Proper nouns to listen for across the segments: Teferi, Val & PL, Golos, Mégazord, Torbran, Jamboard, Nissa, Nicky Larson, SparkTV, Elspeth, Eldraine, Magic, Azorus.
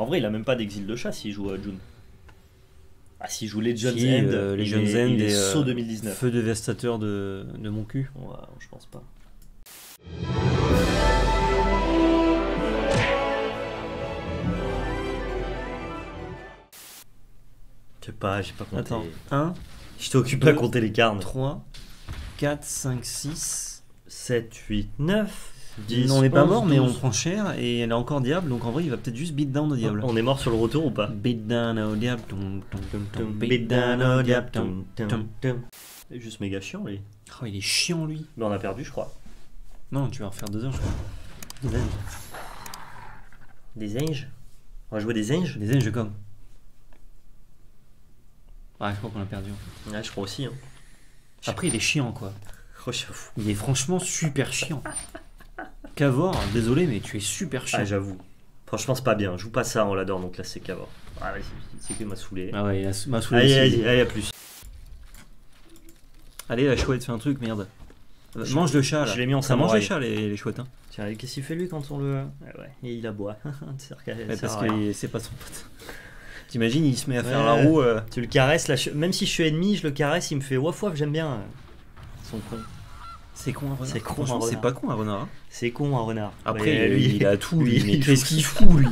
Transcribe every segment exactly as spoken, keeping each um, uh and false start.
En vrai, il a même pas d'exil de chasse s'il joue à June. Ah, s'il joue les John's si, End, euh, les John's End et Saut deux mille dix-neuf. Feu dévastateur de, de mon cul. Ouais, je pense pas. Je sais pas, j'ai pas compté. Attends, un. Je t'occupe à compter les carnes. trois, quatre, cinq, six, sept, huit, neuf, dix. On n'est pas mort, mais on prend cher et elle a encore diable, donc en vrai il va peut-être juste beat down au diable. On est mort sur le retour ou pas? Beat down au diable, tom tom tom. Beat down au diable, tom tom tom. Il est juste méga chiant lui. Oh, il est chiant lui. Mais on a perdu, je crois. Non, tu vas refaire deux anges, je crois. Des anges. Des anges? On va jouer des anges? Des anges comme. Ah, je crois qu'on a perdu. En fait. Ouais, je crois aussi. Hein. Après, il est chiant, quoi. Oh, il est franchement super chiant. Cavor, désolé, mais tu es super chiant. Ah, j'avoue. Franchement, c'est pas bien. Je joue pas ça, on l'adore, donc là, c'est Cavor. Ah, ouais, c'est qu'il m'a saoulé. Ah, ouais, il m'a saoulé. Allez, allez, allez, à plus. Allez, la chouette, fais un truc, merde. Euh, je... Mange le chat, là. Je l'ai mis en ça. Mange le chat, les, les chouettes. Hein. Tiens, qu'est-ce qu'il fait, lui, quand on le. Ah, ouais, et il aboie. Ouais, parce que c'est pas son pote. T'imagines, il se met à faire ouais, la roue. Euh... Tu le caresses, là, je... même si je suis ennemi, je le caresse, il me fait waf waf, j'aime bien. Son con. C'est con un renard. C'est con, c'est pas con un renard. Hein. C'est con un renard. Après, ouais, lui, il a tout, lui. Mais qu'est-ce qu'il fout, lui?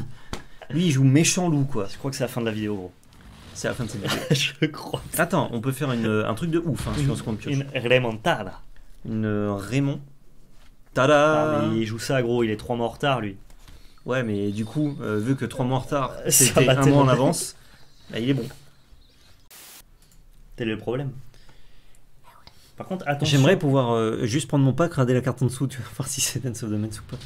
Lui, il joue méchant loup, quoi. Je crois que c'est la fin de la vidéo, gros. C'est la fin de cette vidéo. Je crois. Attends, on peut faire une, un truc de ouf, hein, sur ce qu'on pioche. Une remontada. Une Raymond. Tada. Ah, il joue ça, gros, il est trois mois en retard, lui. Ouais, mais du coup, euh, vu que trois mois en retard, c'était un mois en avance, bah, il est bon. Tel est le problème. Par contre, attention. J'aimerais pouvoir euh, juste prendre mon pack, rader la carte en dessous, tu vas voir si c'est Dance of the Mets ou pas.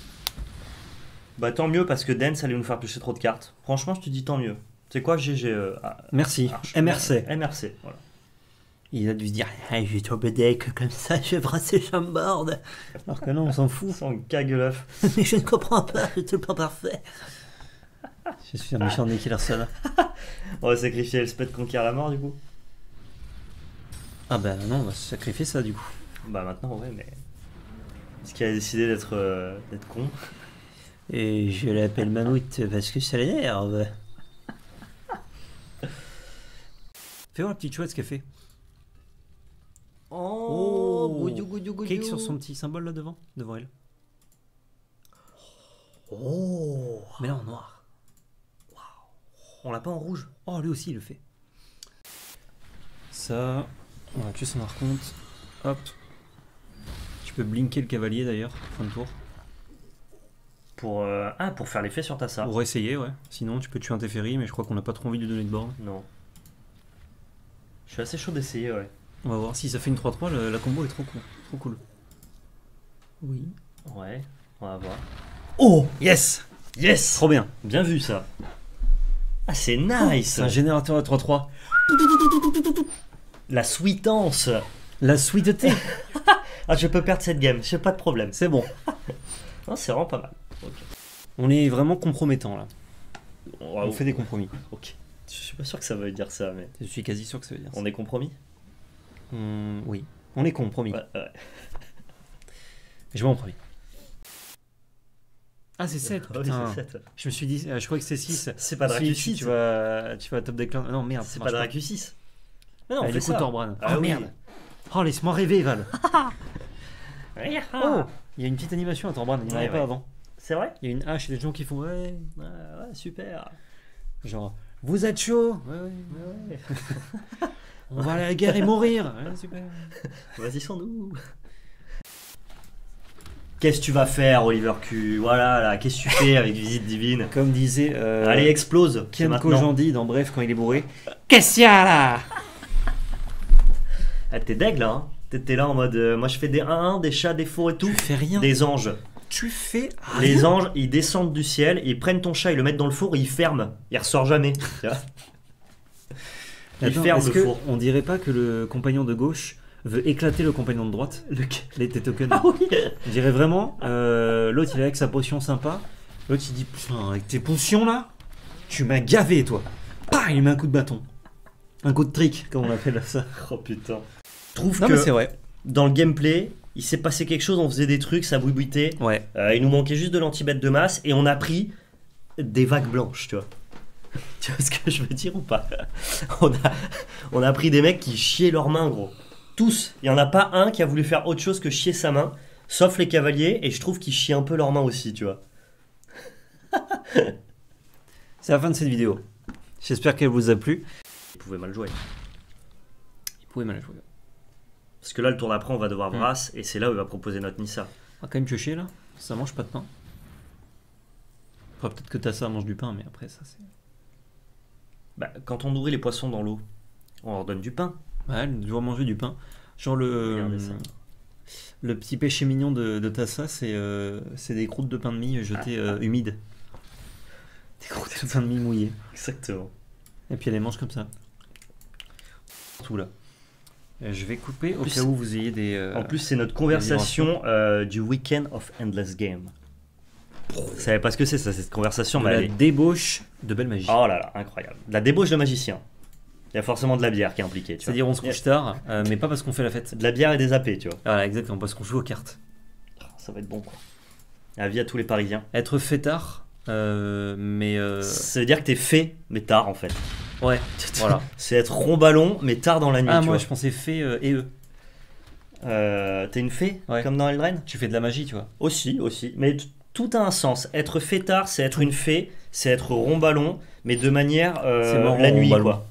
Bah tant mieux, parce que Dance allait nous faire piocher trop de cartes. Franchement, je te dis tant mieux. C'est quoi, G G euh, merci. Arche, M R C. M R C, voilà. Il a dû se dire, hey, je vais tomber deck comme ça, je vais brasser Jamboard. Alors que non, on s'en fout. On cagueleuf. Mais je ne comprends pas, je suis pas parfait. Je suis un méchant Nicky Larson. On va sacrifier Elspeth conquiert la mort du coup. Ah bah non, on va se sacrifier ça du coup. Bah maintenant, ouais, mais. Parce qu'il a décidé d'être euh, d'être con. Et je l'appelle Mammouth parce que ça l'énerve. Fais voir la petite chouette ce qu'elle fait. Oh, oh goudou, goudou, goudou. Clique sur son petit symbole là devant, devant elle. Oh, mais là en noir. Wow. On l'a pas en rouge. Oh, lui aussi il le fait. Ça, on va tuer son archonte. Hop. Tu peux blinker le cavalier d'ailleurs, fin de tour. Pour euh... ah, pour faire l'effet sur ta sarre. Pour essayer, ouais. Sinon, tu peux tuer un Teferi, mais je crois qu'on n'a pas trop envie de lui donner de borne. Non. Je suis assez chaud d'essayer, ouais. On va voir si ça fait une trois trois, la combo est trop cool. Trop cool. Oui. Ouais, on va voir. Oh yes. Yes. Trop bien. Bien vu ça. Ah c'est nice. Oh, un générateur à trois trois. La sweetance. La sweeteté. Ah je peux perdre cette game, j'ai pas de problème. C'est bon. Non c'est vraiment pas mal. Okay. On est vraiment compromettant là. Oh, on oh. fait des compromis. Ok. Je suis pas sûr que ça veut dire ça mais... Je suis quasi sûr que ça veut dire ça. On est compromis. Mmh, oui, on est con, promis. Ouais, ouais. Je vais en premier. Ah, c'est sept, oh, putain. Oui, sept. Je me suis dit, je crois que c'est six. C'est pas Dracu six. Tu vas, tu vas top deck. Non, merde. C'est pas Dracu six. Non, on fait ça. Torbran. Ah, oh, oui. Merde. Oh, laisse-moi rêver, Val. Oh, il y a une petite animation à Torbran, il n'y en avait ouais, pas ouais. avant. C'est vrai? Il y a une hache et des gens qui font ouais, ouais, ouais, super. Genre, vous êtes chaud? Ouais, ouais, ouais. On va aller à la guerre et mourir. Ouais, super. Vas-y sans nous. Qu'est-ce que tu vas faire, Oliver Q? Voilà, là, qu'est-ce que tu fais avec Visite Divine? Comme disait... Euh, Allez, explose. Ken Kojandi dans Bref, quand il est bourré. Qu'est-ce qu'il y a, là? Ah, t'es deg, là. Hein. T'étais là en mode... Euh, moi, je fais des un un, des chats, des faux et tout. Tu fais rien. Des anges. Tu fais rien. Les anges, ils descendent du ciel, ils prennent ton chat, ils le mettent dans le four, et ils ferment. Il ressort jamais. Tu vois. Attends, est-ce que on dirait pas que le compagnon de gauche veut éclater le compagnon de droite? Le... Les tokens. Ah oui. On dirait vraiment, euh, l'autre il est avec sa potion sympa, l'autre il dit putain avec tes potions là, tu m'as gavé toi. Pah, il met un coup de bâton. Un coup de trick comme on appelle ça. Oh putain. Je trouve non, que c'est vrai. Dans le gameplay, il s'est passé quelque chose, on faisait des trucs, ça boubouitait. Ouais. Euh, il nous manquait juste de l'anti-bête de masse et on a pris des vagues blanches, tu vois. Tu vois ce que je veux dire ou pas? on, a, on a pris des mecs qui chiaient leurs mains, gros. Tous. Il n'y en a pas un qui a voulu faire autre chose que chier sa main, sauf les cavaliers, et je trouve qu'ils chient un peu leurs mains aussi, tu vois. C'est la fin de cette vidéo. J'espère qu'elle vous a plu. Ils pouvaient mal jouer. Ils pouvaient mal jouer. Parce que là, le tour d'après, on va devoir brasse, mmh. et c'est là où il va proposer notre Nissa. Ah, quand même piocher, là. Ça mange pas de pain. Enfin, peut-être que Tassa mange du pain, mais après, ça, c'est... Bah, quand on nourrit les poissons dans l'eau, on leur donne du pain. Ouais, ils doivent manger du pain. Genre le... Le petit péché mignon de, de Tassa, c'est euh, des croûtes de pain de mie jetées euh, humides. Des croûtes de pain de mie mouillées. Exactement. Et puis elle les mange comme ça. Tout là. Je vais couper au cas où vous ayez des... Euh, en plus, c'est notre conversation euh, du Weekend of Endless Game. Vous savez pas ce que c'est, ça, cette conversation. De mais la elle est... débauche de belle magie. Oh là là, incroyable. De la débauche de magicien. Il y a forcément de la bière qui est impliquée. C'est-à-dire on se couche tard, euh, mais pas parce qu'on fait la fête. De la bière et des A P, tu vois. Voilà, exactement, parce qu'on joue aux cartes. Ça va être bon, quoi. Avis à tous les Parisiens. Être fait tard, euh, mais... Euh... Ça veut dire que t'es fait, mais tard, en fait. Ouais, voilà. C'est être rond ballon, mais tard dans la nuit, ah, tu moi, vois. Je pensais fée euh, et eux. Euh, t'es une fée, ouais. Comme dans Eldraine. Tu fais de la magie, tu vois. Aussi, aussi. Mais... Tout a un sens. Être fêtard, c'est être une fée, c'est être rond-ballon, mais de manière euh, marrant, la nuit, quoi.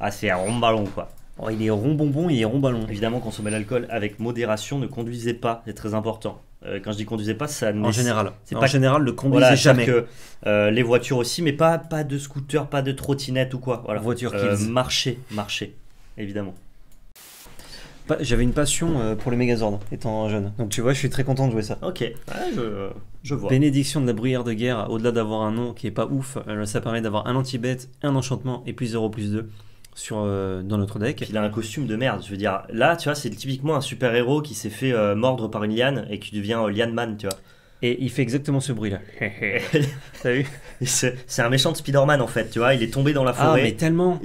Ah, c'est un rond-ballon, quoi. Oh, il est rond-bonbon, il est rond-ballon. Évidemment, consommer l'alcool avec modération, ne conduisez pas, c'est très important. Euh, quand je dis conduisez pas, ça... En général. C'est pas en général, le conduisez voilà, jamais. Que, euh, les voitures aussi, mais pas, pas de scooter, pas de trottinette ou quoi. Voilà. Voiture euh, marcher, marcher, évidemment. J'avais une passion pour les Mégazords étant jeune. Donc tu vois, je suis très content de jouer ça. Ok, ouais, je, je vois. Bénédiction de la bruyère de guerre, au-delà d'avoir un nom qui est pas ouf, ça permet d'avoir un anti-bête, un enchantement et puis zéro plus deux sur, euh, dans notre deck. Il a un costume de merde, je veux dire. Là, tu vois, c'est typiquement un super-héros qui s'est fait euh, mordre par une liane et qui devient euh, Lian Man, tu vois. Et il fait exactement ce bruit-là. T'as vu? C'est un méchant de Spider-Man en fait, tu vois. Il est tombé dans la forêt. Ah, mais tellement.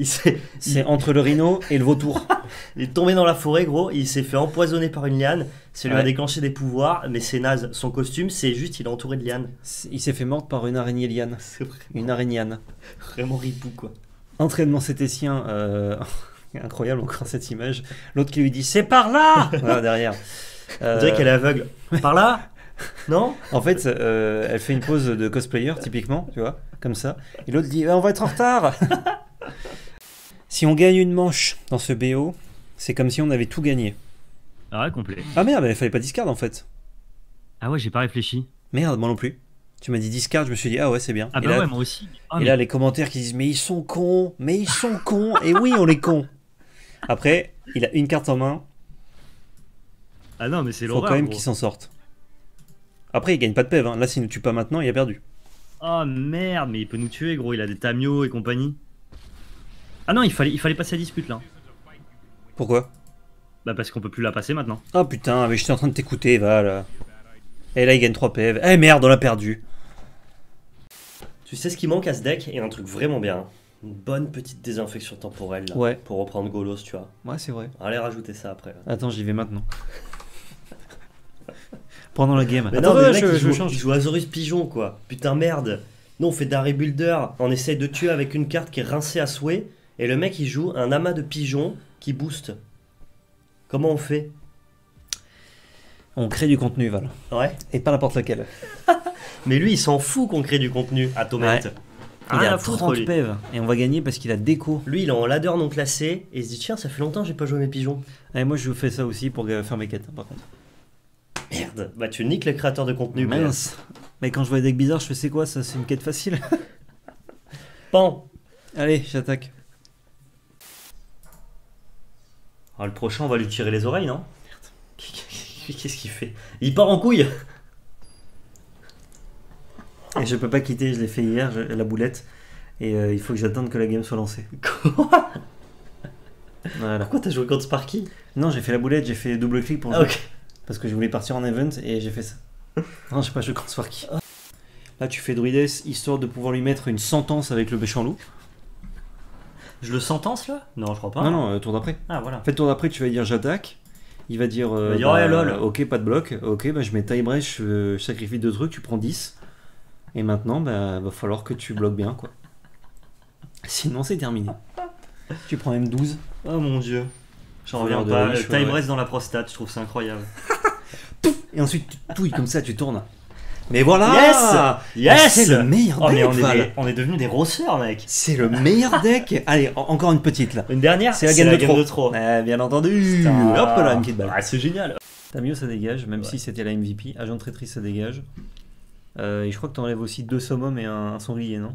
C'est entre le rhino et le vautour. Il est tombé dans la forêt, gros. Il s'est fait empoisonner par une liane. Ça lui ouais. a déclenché des pouvoirs, mais c'est naze. Son costume, c'est juste, il est entouré de lianes. Il s'est fait mordre par une araignée liane. Vraiment... Une araigniane. Vraiment ripou, quoi. Entraînement cététien. Euh... Incroyable encore cette image. L'autre qui lui dit, c'est par là voilà, derrière. Euh... On dirait qu'elle est aveugle. Par là. Non, en fait, euh, elle fait une pause de cosplayer, typiquement, tu vois, comme ça. Et l'autre dit, ah, on va être en retard. Si on gagne une manche dans ce B O, c'est comme si on avait tout gagné. Ah ouais, complet. Ah merde, il fallait pas discard, en fait. Ah ouais, j'ai pas réfléchi. Merde, moi non plus. Tu m'as dit discard, je me suis dit, ah ouais, c'est bien. Ah bah là, ouais, moi aussi. Ah, et mais... là, les commentaires qui disent, mais ils sont cons, mais ils sont cons. Et oui, on est cons. Après, il a une carte en main. Ah non, mais c'est l'horreur. Faut quand même qu'il s'en sorte. Après, il gagne pas de P E V. Hein. Là, s'il ne tue pas maintenant, il a perdu. Oh merde, mais il peut nous tuer, gros. Il a des Tamios et compagnie. Ah non, il fallait, il fallait passer la dispute là. Pourquoi? Bah, parce qu'on peut plus la passer maintenant. Oh putain, mais j'étais en train de t'écouter, Val. Et là, il gagne trois P E V. Eh merde, on l'a perdu. Tu sais ce qui manque à ce deck? Et un truc vraiment bien. Une bonne petite désinfection temporelle là. Ouais. Pour reprendre Golos, tu vois. Ouais, c'est vrai. Allez rajouter ça après. Là. Attends, j'y vais maintenant. Pendant la game. Mais attends, non, mais là, je, je, je change. Tu joues Azorus Pigeon, quoi. Putain, merde. Nous, on fait d'Harry Builder. On essaye de tuer avec une carte qui est rincée à souhait. Et le mec, il joue un amas de pigeons qui booste. Comment on fait? On crée du contenu, Val. Ouais. Et pas n'importe lequel. Mais lui, il s'en fout qu'on crée du contenu à Tomate. Ouais. Il ah, a trente P E V. Et on va gagner parce qu'il a déco. Lui, il est en ladder non classé. Et il se dit, tiens, ça fait longtemps que j'ai pas joué mes pigeons. Et moi, je fais ça aussi pour faire mes quêtes, hein, par contre. Merde, bah tu niques les créateurs de contenu. Mince. Mais quand je vois des decks bizarres, je fais c'est quoi ça? C'est une quête facile. Pan. Allez, j'attaque. Alors le prochain, on va lui tirer les oreilles, non? Qu'est-ce qu'il fait? Il part en couille. Et je peux pas quitter, je l'ai fait hier, la boulette. Et euh, il faut que j'attende que la game soit lancée. Quoi? Voilà. Pourquoi t'as joué contre Sparky? Non, j'ai fait la boulette, j'ai fait double clic pour... Ah, ok. Parce que je voulais partir en event et j'ai fait ça. Non, je sais pas, je compte voir qui. Là, tu fais Druides histoire de pouvoir lui mettre une sentence avec le méchant loup. Je le sentence là? Non, je crois pas. Non, non, euh, tour d'après. Ah, voilà. En fait, tour d'après, tu vas dire j'attaque. Il va dire. Euh, il va dire bah, ouais, lol. Ok, pas de bloc. Ok, bah, je mets taille brèche, je, je sacrifie deux trucs, tu prends dix. Et maintenant, bah, va falloir que tu bloques bien, quoi. Sinon, c'est terminé. Tu prends M douze. Oh mon dieu. J'en reviens pas. Le time reste dans la prostate, je trouve ça incroyable. Et ensuite, tu touilles comme ça, tu tournes. Mais voilà. Yes, yes. C'est le meilleur deck. Oh, mais on, Val. Est des, on est devenus des grosseurs, mec. C'est le meilleur deck. Allez, en, encore une petite là. Une dernière. C'est la game, la de, game trop. de trop. Eh, bien entendu. Un... Hop là, une petite balle. Ah, c'est génial. Tamio, ça dégage, même ouais. si c'était la M V P. Agent Traîtrise, ça dégage. Euh, et je crois que tu enlèves aussi deux summums et un, un sanglier, non?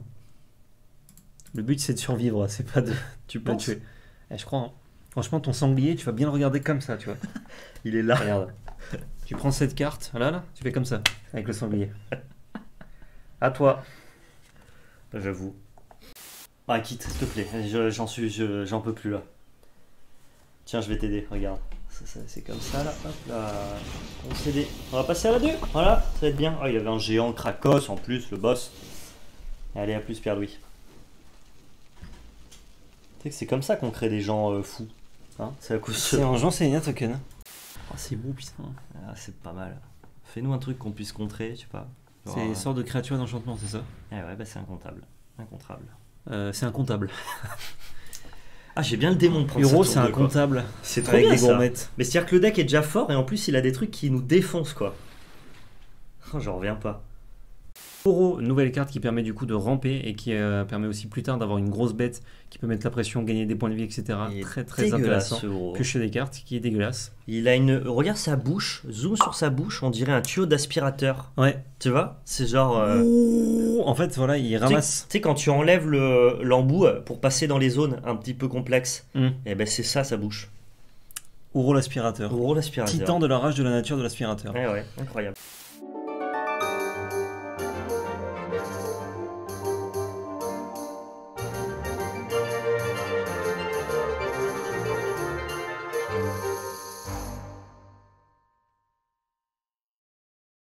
Le but, c'est de survivre, c'est pas de... Tu peux tuer. Eh, je crois, hein. Franchement, ton sanglier, tu vas bien le regarder comme ça, tu vois. Il est là. Regarde. Tu prends cette carte, là, là, tu fais comme ça, avec le sanglier. À toi. J'avoue. Ah, quitte, s'il te plaît, j'en je, suis, j'en je, peux plus, là. Tiens, je vais t'aider, regarde. C'est comme ça, là, hop, là. On, On va passer à la deux, voilà, ça va être bien. Oh, il avait un géant Krakos, en plus, le boss. Allez, à plus, Pierre-Louis. Tu sais que c'est comme ça qu'on crée des gens euh, fous. Hein, c'est à cause de... C'est en gens, c'est un token. Oh, c'est beau, putain. Ah, c'est pas mal. Fais-nous un truc qu'on puisse contrer, je sais pas. C'est une euh... sorte de créature d'enchantement, c'est ça? Ah ouais, bah c'est incontrable. Incontrable. Euh, c'est incontable. Ah, j'ai bien le démon de Hero, c'est incontable. C'est trop avec bien, des gourmettes. Mais c'est-à-dire que le deck est déjà fort et en plus il a des trucs qui nous défoncent, quoi. Oh, j'en reviens pas. Horo, nouvelle carte qui permet du coup de ramper et qui euh, permet aussi plus tard d'avoir une grosse bête qui peut mettre la pression, gagner des points de vie, et cetera. Il très très intéressant. Que chez des cartes, qui est dégueulasse. Il a une... Regarde sa bouche, zoom sur sa bouche, on dirait un tuyau d'aspirateur. Ouais. Tu vois? C'est genre... Euh... Ouh, en fait, voilà, il ramasse... Tu sais, quand tu enlèves l'embout le... pour passer dans les zones un petit peu complexes, mm. et ben c'est ça sa bouche. Horo l'aspirateur. Horo l'aspirateur. Titan de la rage de la nature de l'aspirateur. Ouais, ouais, incroyable.